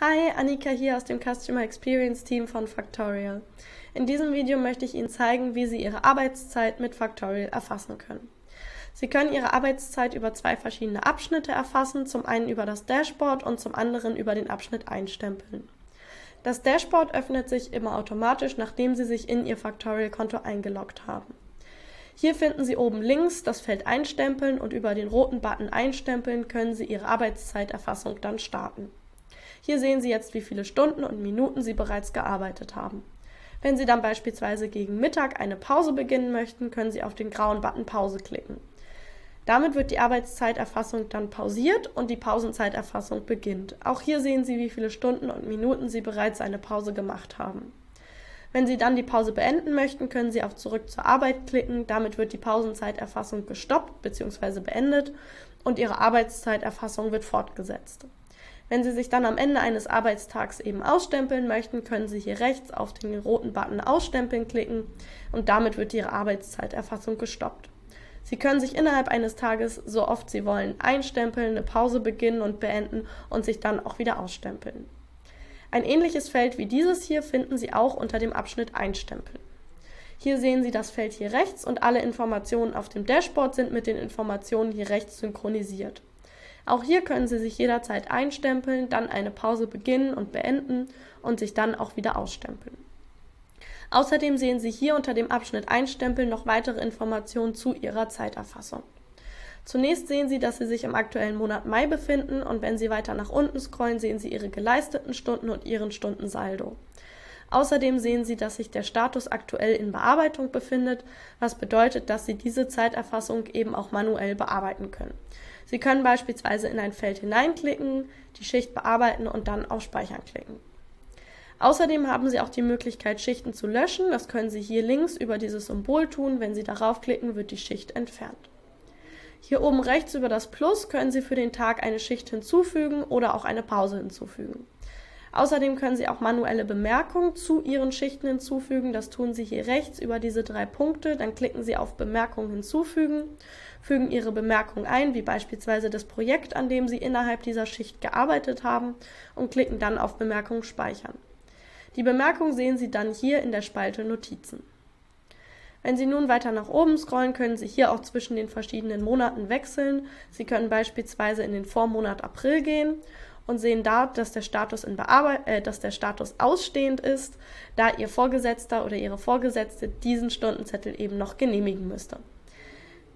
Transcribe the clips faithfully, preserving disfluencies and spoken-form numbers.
Hi, Annika hier aus dem Customer Experience Team von Factorial. In diesem Video möchte ich Ihnen zeigen, wie Sie Ihre Arbeitszeit mit Factorial erfassen können. Sie können Ihre Arbeitszeit über zwei verschiedene Abschnitte erfassen, zum einen über das Dashboard und zum anderen über den Abschnitt Einstempeln. Das Dashboard öffnet sich immer automatisch, nachdem Sie sich in Ihr Factorial-Konto eingeloggt haben. Hier finden Sie oben links das Feld Einstempeln und über den roten Button Einstempeln können Sie Ihre Arbeitszeiterfassung dann starten. Hier sehen Sie jetzt, wie viele Stunden und Minuten Sie bereits gearbeitet haben. Wenn Sie dann beispielsweise gegen Mittag eine Pause beginnen möchten, können Sie auf den grauen Button Pause klicken. Damit wird die Arbeitszeiterfassung dann pausiert und die Pausenzeiterfassung beginnt. Auch hier sehen Sie, wie viele Stunden und Minuten Sie bereits eine Pause gemacht haben. Wenn Sie dann die Pause beenden möchten, können Sie auf Zurück zur Arbeit klicken. Damit wird die Pausenzeiterfassung gestoppt bzw. beendet und Ihre Arbeitszeiterfassung wird fortgesetzt. Wenn Sie sich dann am Ende eines Arbeitstags eben ausstempeln möchten, können Sie hier rechts auf den roten Button Ausstempeln klicken und damit wird Ihre Arbeitszeiterfassung gestoppt. Sie können sich innerhalb eines Tages, so oft Sie wollen, einstempeln, eine Pause beginnen und beenden und sich dann auch wieder ausstempeln. Ein ähnliches Feld wie dieses hier finden Sie auch unter dem Abschnitt Einstempeln. Hier sehen Sie das Feld hier rechts und alle Informationen auf dem Dashboard sind mit den Informationen hier rechts synchronisiert. Auch hier können Sie sich jederzeit einstempeln, dann eine Pause beginnen und beenden und sich dann auch wieder ausstempeln. Außerdem sehen Sie hier unter dem Abschnitt Einstempeln noch weitere Informationen zu Ihrer Zeiterfassung. Zunächst sehen Sie, dass Sie sich im aktuellen Monat Mai befinden und wenn Sie weiter nach unten scrollen, sehen Sie Ihre geleisteten Stunden und Ihren Stundensaldo. Außerdem sehen Sie, dass sich der Status aktuell in Bearbeitung befindet, was bedeutet, dass Sie diese Zeiterfassung eben auch manuell bearbeiten können. Sie können beispielsweise in ein Feld hineinklicken, die Schicht bearbeiten und dann auf Speichern klicken. Außerdem haben Sie auch die Möglichkeit, Schichten zu löschen. Das können Sie hier links über dieses Symbol tun. Wenn Sie darauf klicken, wird die Schicht entfernt. Hier oben rechts über das Plus können Sie für den Tag eine Schicht hinzufügen oder auch eine Pause hinzufügen. Außerdem können Sie auch manuelle Bemerkungen zu Ihren Schichten hinzufügen. Das tun Sie hier rechts über diese drei Punkte. Dann klicken Sie auf Bemerkungen hinzufügen, fügen Ihre Bemerkung ein, wie beispielsweise das Projekt, an dem Sie innerhalb dieser Schicht gearbeitet haben und klicken dann auf Bemerkungen speichern. Die Bemerkung sehen Sie dann hier in der Spalte Notizen. Wenn Sie nun weiter nach oben scrollen, können Sie hier auch zwischen den verschiedenen Monaten wechseln. Sie können beispielsweise in den Vormonat April gehen und sehen da, dass der Status in Bearbeit- äh, dass der Status ausstehend ist, da Ihr Vorgesetzter oder Ihre Vorgesetzte diesen Stundenzettel eben noch genehmigen müsste.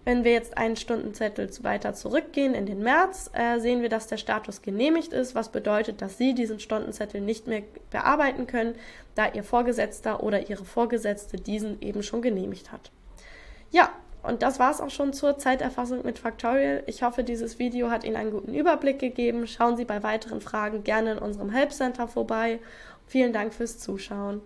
Wenn wir jetzt einen Stundenzettel weiter zurückgehen in den März, äh, sehen wir, dass der Status genehmigt ist, was bedeutet, dass Sie diesen Stundenzettel nicht mehr bearbeiten können, da Ihr Vorgesetzter oder Ihre Vorgesetzte diesen eben schon genehmigt hat. Ja, und das war es auch schon zur Zeiterfassung mit Factorial. Ich hoffe, dieses Video hat Ihnen einen guten Überblick gegeben. Schauen Sie bei weiteren Fragen gerne in unserem Helpcenter vorbei. Vielen Dank fürs Zuschauen.